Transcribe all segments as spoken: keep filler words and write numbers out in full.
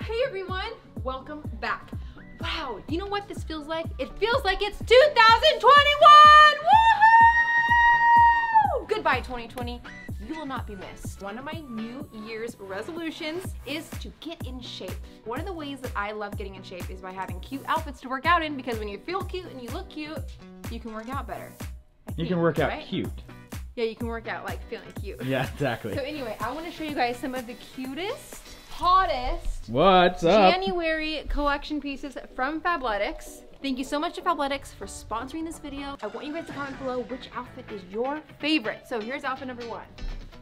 Hey everyone, welcome back. Wow, you know what this feels like? It feels like it's two thousand twenty-one! Woohoo! Goodbye twenty twenty, you will not be missed. One of my New Year's resolutions is to get in shape. One of the ways that I love getting in shape is by having cute outfits to work out in, because when you feel cute and you look cute, you can work out better. Think, you can work out right? cute. Yeah, you can work out like feeling cute. Yeah, exactly. So anyway, I wanna show you guys some of the cutest, hottest What's up? January collection pieces from Fabletics. Thank you so much to Fabletics for sponsoring this video. I want you guys to comment below which outfit is your favorite. So here's outfit number one.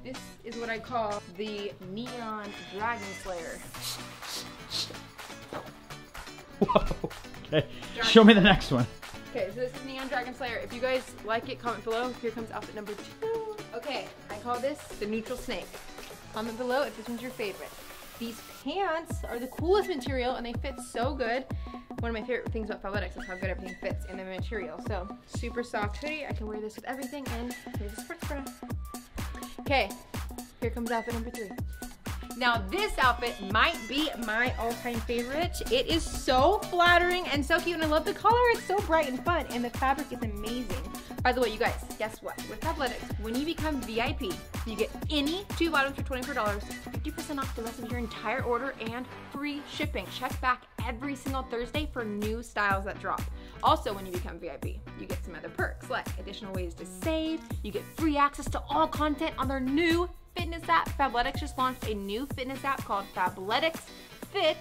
This is what I call the Neon Dragon Slayer. Whoa, okay. Dragon. Show me the next one. Okay, so this is Neon Dragon Slayer. If you guys like it, comment below. Here comes outfit number two. Okay, I call this the Neutral Snake. Comment below if this one's your favorite. These pants are the coolest material and they fit so good. One of my favorite things about Fabletics is how good everything fits in the material. So, super soft hoodie. I can wear this with everything, and here's a sports bra. Okay, here comes outfit number three. Now this outfit might be my all-time favorite. It is so flattering and so cute, and I love the color. It's so bright and fun, and the fabric is amazing. By the way, you guys, guess what? With Fabletics, when you become V I P, you get any two bottoms for twenty-four dollars, fifty percent off the rest of your entire order, and free shipping. Check back every single Thursday for new styles that drop. Also, when you become V I P, you get some other perks, like additional ways to save, you get free access to all content on their new fitness app. Fabletics just launched a new fitness app called Fabletics Fit,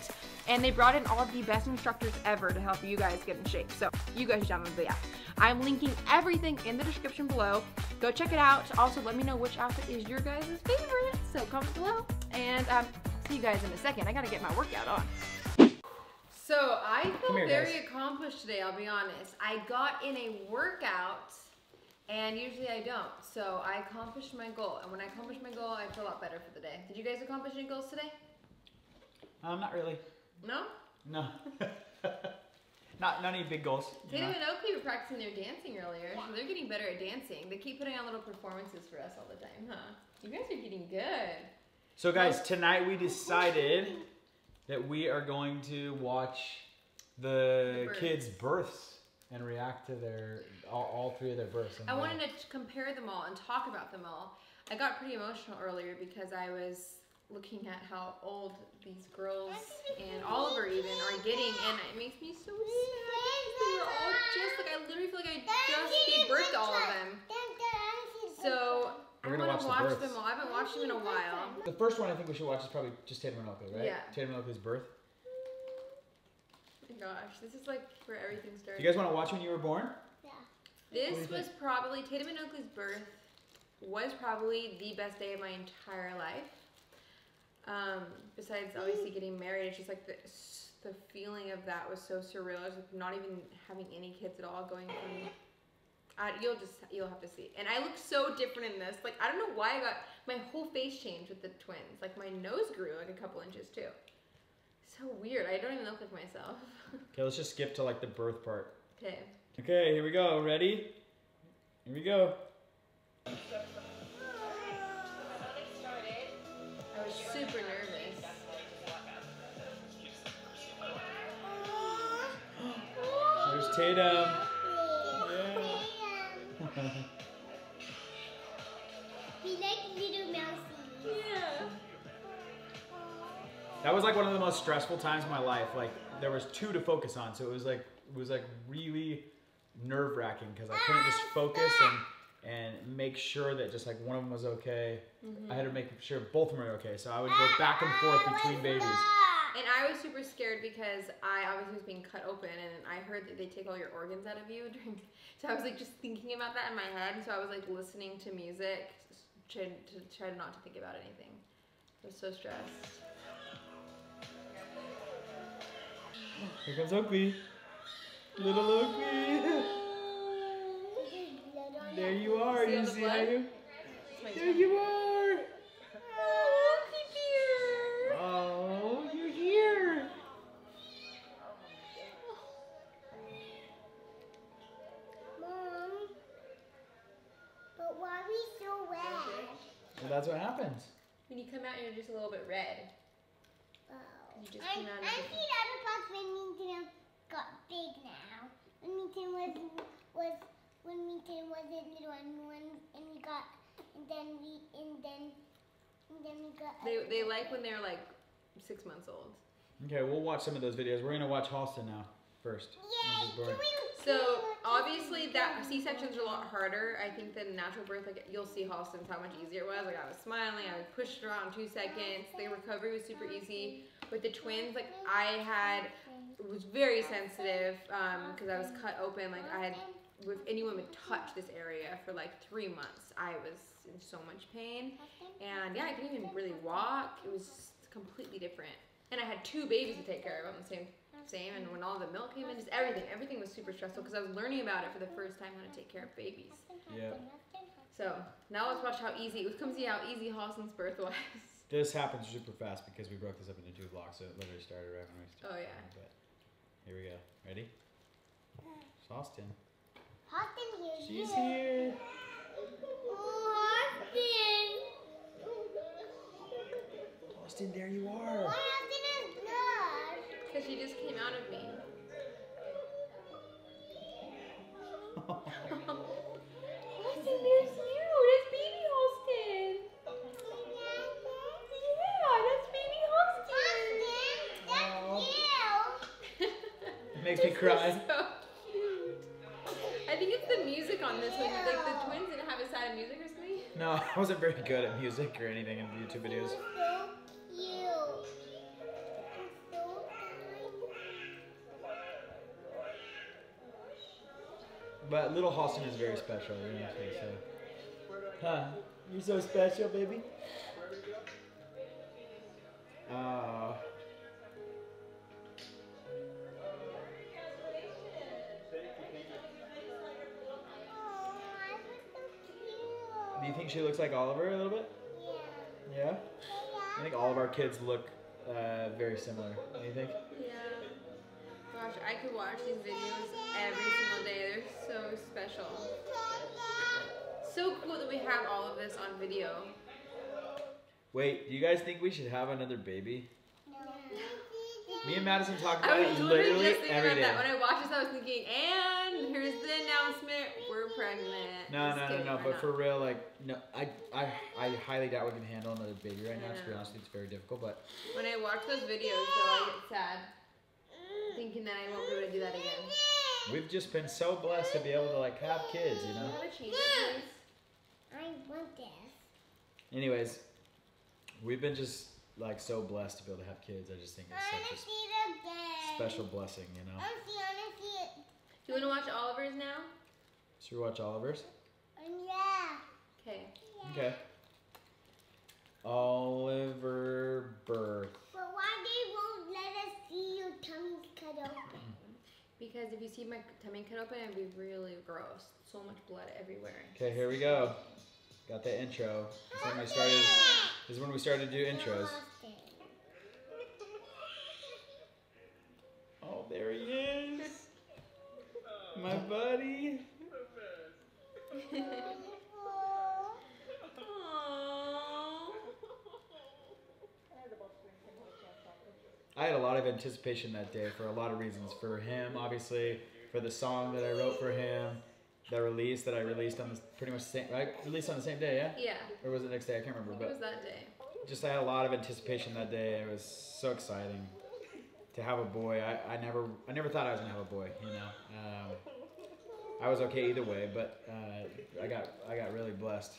and they brought in all of the best instructors ever to help you guys get in shape. So you guys download the app. I'm linking everything in the description below. Go check it out. Also, let me know which outfit is your guys' favorite. So comment below, and um, see you guys in a second. I gotta get my workout on. So I feel here, very guys. accomplished today, I'll be honest. I got in a workout, and usually I don't, so I accomplished my goal. And when I accomplish my goal, I feel a lot better for the day. Did you guys accomplish any goals today? Um, not really. No? No. not, not any big goals. Tatum and Oakley were practicing their dancing earlier. Wow. They're getting better at dancing. They keep putting on little performances for us all the time, huh? You guys are getting good. So guys, tonight we decided that we are going to watch the, the kids' births and react to their, all, all three of their births. I wanted to compare them all and talk about them all. I got pretty emotional earlier because I was looking at how old these girls and Oliver even are getting, and it makes me so sad. We're all just, like, I literally feel like I just gave birth to all of them. So we're gonna I want to watch, watch the them all. I haven't watched them in a while. The first one I think we should watch is probably just Tatum and Oakley, right? Yeah. Tatum and Oakley's birth. Gosh, this is like where everything started. You guys want to watch when you were born? Yeah. This was think? probably, Tatum and Oakley's birth was probably the best day of my entire life. Um, besides obviously getting married, it's just like the, the feeling of that was so surreal. It's like not even having any kids at all, going from, I, you'll just, you'll have to see. And I look so different in this. Like, I don't know why I got, my whole face changed with the twins. Like, my nose grew like a couple inches too. So weird. I don't even look like myself. Okay, let's just skip to like the birth part. Okay. Okay, here we go. Ready? Here we go. I was super nervous. There's Tatum. Yeah. We like little mousey. Yeah. That was like one of the most stressful times of my life. Like, there was two to focus on, so it was like it was like really nerve-wracking because I couldn't just focus and and make sure that just like one of them was okay. Mm-hmm. I had to make sure both of them were okay, so I would go back and forth between babies. And I was super scared because I obviously was being cut open, and I heard that they take all your organs out of you during, so I was like just thinking about that in my head, and so I was like listening to music to, to try not to think about anything. I was so stressed. Here comes Oakley. Little Oakley. There you are. You see how you? There you are. Oh, Oakley dear. Oh, you're here. Mom, but why are we so red? Well, that's what happens. When you come out, you're just a little bit red. Oh. you just I'm, cannot. I see other box when Minton got big now. When Minton was was when Minton was a little and when and we got and then we and then and then we got. They they like when they're like six months old. Okay, we'll watch some of those videos. We're gonna watch Halston now first. Yay! So obviously that C-sections are a lot harder, I think, than natural birth. Like, you'll see Halston's how much easier it was. Like, I was smiling, I pushed around two seconds. The recovery was super easy. With the twins, like I had, was very sensitive because um, I was cut open. Like I had, if anyone would touch this area for like three months, I was in so much pain. And yeah, I couldn't even really walk. It was completely different. And I had two babies to take care of on the same same and when all the milk came in, just everything everything was super stressful because I was learning about it for the first time, how to take care of babies. Yeah. So now let's watch how easy it comes, see how easy Halston's birth was. This happened super fast because we broke this up into two blocks, so it literally started right when we started. Oh yeah. But here we go. Ready? It's Halston. Halston, here's you. She's here. Oh, Halston. Halston, there you are. Why Halston is good? Because she just came out of me. Halston, there's you. That's baby Halston. Yeah, that's baby Halston. Halston, that's you. It makes me cry. So cute. I think it's the music on this one. Like, the twins didn't have a side of music or something? No, I wasn't very good at music or anything in YouTube videos. But little Halston is very special, you know what I'm saying? So. Huh? You're so special, baby. Uh, do you think she looks like Oliver a little bit? Yeah. Yeah? I think all of our kids look uh, very similar. What do you think? Yeah. Gosh, I could watch these videos every single day. They're so special. So cool that we have all of this on video. Wait, do you guys think we should have another baby? No. Me and Madison talk about it literally every day. I was literally just thinking about that. When I watched this, I was thinking, and here's the announcement, we're pregnant. No, no, no, no, but for real, like, no, I, I, I highly doubt we can handle another baby right now. To be honest, it's very difficult, but. When I watch those videos, though, I get sad. Thinking that I won't be able to do that again. We've just been so blessed to be able to like have kids, you know. I want this. Anyways, we've been just like so blessed to be able to have kids. I just think it's such a special blessing, you know. Do you want to watch Oliver's now? Should we watch Oliver's? Yeah. Okay. Okay. Oliver birth. But why they won't let us see your tummy cut open? Because if you see my tummy cut open, it'd be really gross. So much blood everywhere. Okay, here we go. Got the intro. This is when we started. This is when we started to do intros. Oh, there he is, my buddy. I had a lot of anticipation that day for a lot of reasons. For him, obviously, for the song that I wrote for him, the release that I released on the pretty much the same, right? Released on the same day, yeah? Yeah. Or was it the next day? I can't remember. But it was that day. Just I had a lot of anticipation that day. It was so exciting to have a boy. I, I never I never thought I was gonna have a boy, you know. Um, I was okay either way, but uh, I got I got really blessed.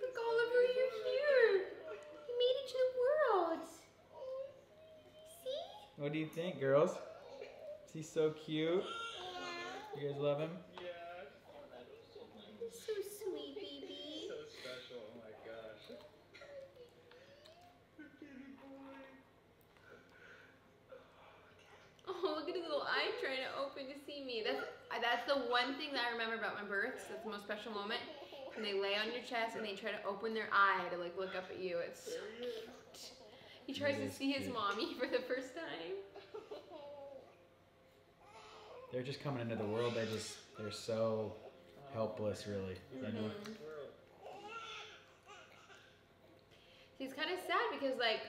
Look, Oliver, you're here. You made it to the world. What do you think, girls? Is he so cute? Yeah. You guys love him? Yeah. He's so sweet, baby. He's so special, oh my gosh. Oh, look at his little eye trying to open to see me. That's, that's the one thing that I remember about my births. That's the most special moment. When they lay on your chest and they try to open their eye to like look up at you. It's so cute. He tries to see his mommy for the first time. They're just coming into the world. They just, they're so helpless, really. Mm-hmm. He's kind of sad because, like,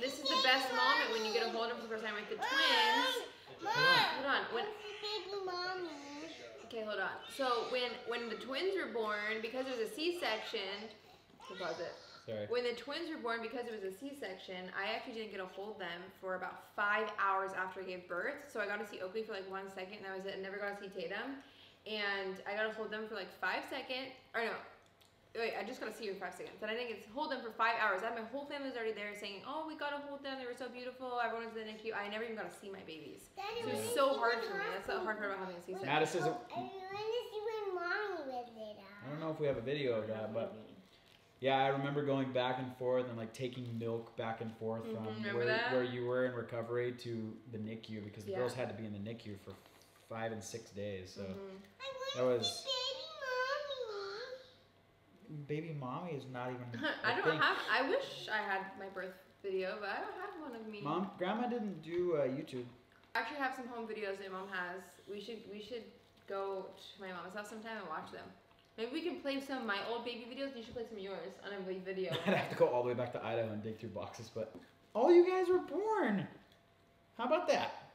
This is the best moment when you get a hold of him for the first time, like the twins. Mom, hold on. When, okay, hold on. So when when the twins were born, because it was a C-section, deposit. Sorry. When the twins were born, because it was a C-section, I actually didn't get a hold of them for about five hours after I gave birth. So I got to see Oakley for like one second, and that was it. I never got to see Tatum, and I got to hold them for like five seconds. Or no. Wait, I just got to see you in five seconds. Then I didn't get to hold them for five hours. I had my whole family was already there saying, oh, we got to hold them. They were so beautiful. Everyone was in the N I C U. I never even got to see my babies. Daddy, so it was so hard for me. That's the hard part about having a C-section. Madison, I want to see when mommy was there. I don't know if we have a video of that, but yeah, I remember going back and forth and like taking milk back and forth from mm-hmm. where, where you were in recovery to the N I C U, because the yeah. girls had to be in the N I C U for five and six days. So mm-hmm. that was. Baby mommy is not even. I don't thing. have. I wish I had my birth video, but I don't have one of me. Mom, Grandma didn't do uh, YouTube. I actually have some home videos that Mom has. We should we should go to my mom's house sometime and watch them. Maybe we can play some of my old baby videos. And you should play some of yours on a video. I'd have to go all the way back to Idaho and dig through boxes, but all you guys were born. How about that?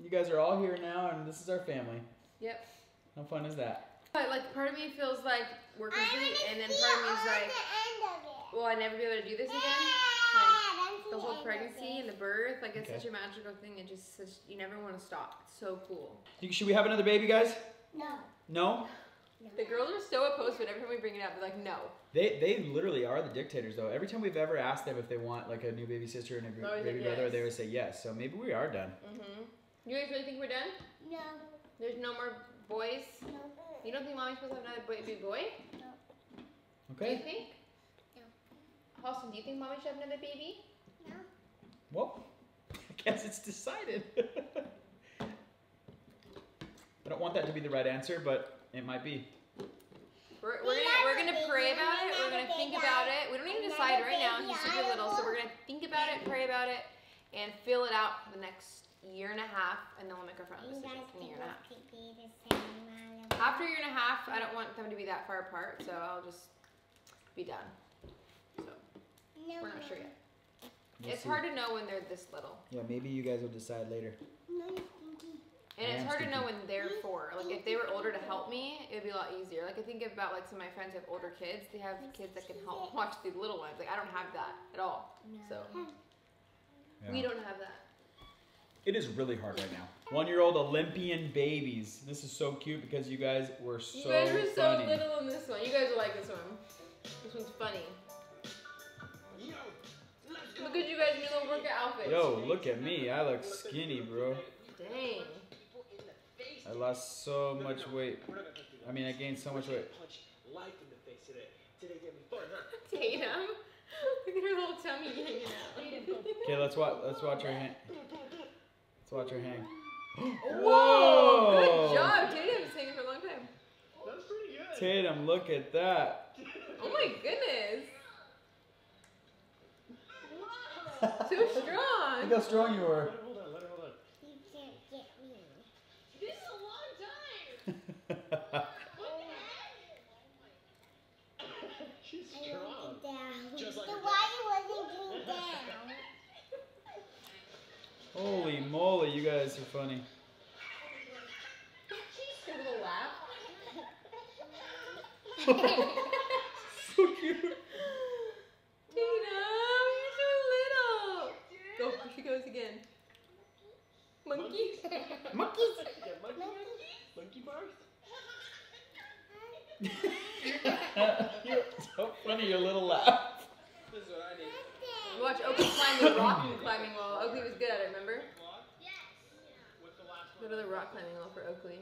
You guys are all here now, and this is our family. Yep. How fun is that? But like part of me feels like we're complete, and then part of me is like, will I never be able to do this again? Like the whole pregnancy and the birth, like it's okay. such a magical thing. It just such, you never want to stop. It's so cool. Should we have another baby, guys? No. No? No. The girls are so opposed, but every time we bring it up, they're like, no. They they literally are the dictators, though. Every time we've ever asked them if they want like a new baby sister and a baby like, yes. brother, they would say yes. So maybe we are done. Mm-hmm. You guys really think we're done? No. There's no more boys. No. You don't think mommy's supposed to have another boy, big boy? No. Okay. Do you think? No. Halston, do you think mommy should have another baby? No. Well, I guess it's decided. I don't want that to be the right answer, but it might be. We're, we're gonna we're gonna pray about it. We're gonna think about it. We don't even decide right now. He's super little, so we're gonna think about it, pray about it, and fill it out for the next year and a half, and then we'll make our final decision in a year and a half. After a year and a half, I don't want them to be that far apart, so I'll just be done. So, no, we're not sure yet. We'll it's see. hard to know when they're this little. Yeah, maybe you guys will decide later. No, and I it's hard stinky. to know when they're four. Like, if they were older to help me, it would be a lot easier. Like, I think about, like, some of my friends have older kids. They have kids that can help watch the little ones. Like, I don't have that at all. So, yeah. we don't have that. It is really hard right now. One-year-old Olympian babies. This is so cute because you guys were so funny. You guys were funny. so little in this one. You guys will like this one. This one's funny. Yo, look at you guys in your little workout outfits. Yo, look at me. I look skinny, bro. Dang. I lost so much weight. I mean, I gained so much weight. Tatum. Look at her little tummy hanging out. Okay, let's watch. Let's watch her hand. Watch her hang. Whoa! Good job, Tatum. It's hanging for a long time. That's pretty good. Tatum, look at that. Oh my goodness. So strong. Look how strong you are. Hold on, hold on, hold on. You can't get me. This is a long time. What the heck? She's strong. Just like so why you wasn't down? Holy moly, you guys are funny. She's a little laugh. So cute. Tina, you're so little. Go, oh, she goes again. Monkeys. Monkeys. Yeah, monkey. Monkey bars. You're so funny, your little laugh. This is what I need. You watch Oakley climb the rock and the climbing wall. Oakley was good at it, remember? Yes. Go to the rock climbing wall for Oakley.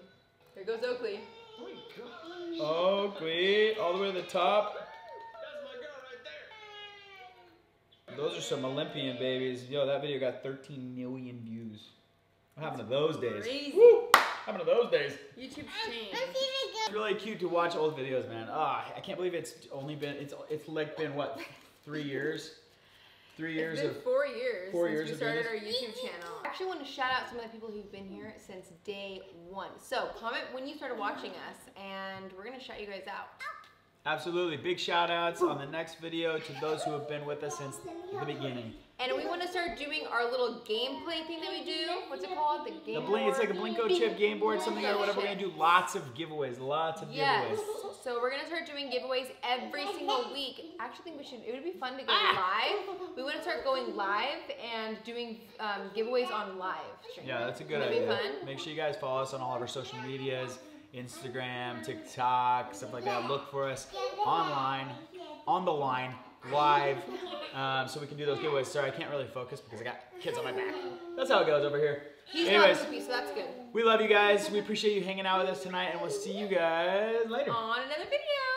There goes Oakley. Oh my God. Oakley, all the way to the top. That's my girl right there. Those are some Olympian babies. Yo, that video got thirteen million views. What happened to those days? Crazy. Woo! What happened to those days? YouTube's changed. It's really cute to watch old videos, man. Ah, oh, I can't believe it's only been it's it's like been what three years. Three years it's been of, four years four since years we started our YouTube channel. I actually want to shout out some of the people who've been here since day one. So comment when you started watching us, and we're going to shout you guys out. Absolutely. Big shout outs on the next video to those who have been with us since the beginning. And we want to start doing our little gameplay thing that we do. What's it called? The game the board. It's like a Blinko chip game board, something or whatever. We're going to do lots of giveaways. Lots of yes. giveaways. So we're going to start doing giveaways every single week. I actually think we should, it would be fun to go ah. live. We want to start going live and doing um, giveaways on live stream. Yeah, that's a good That'd idea. Be fun. Make sure you guys follow us on all of our social medias. Instagram, TikTok, stuff like that. Look for us online, on the line, live, um, so we can do those giveaways. Sorry, I can't really focus because I got kids on my back. That's how it goes over here. He's Anyways, not goofy, so that's good. We love you guys. We appreciate you hanging out with us tonight, and we'll see you guys later. On another video.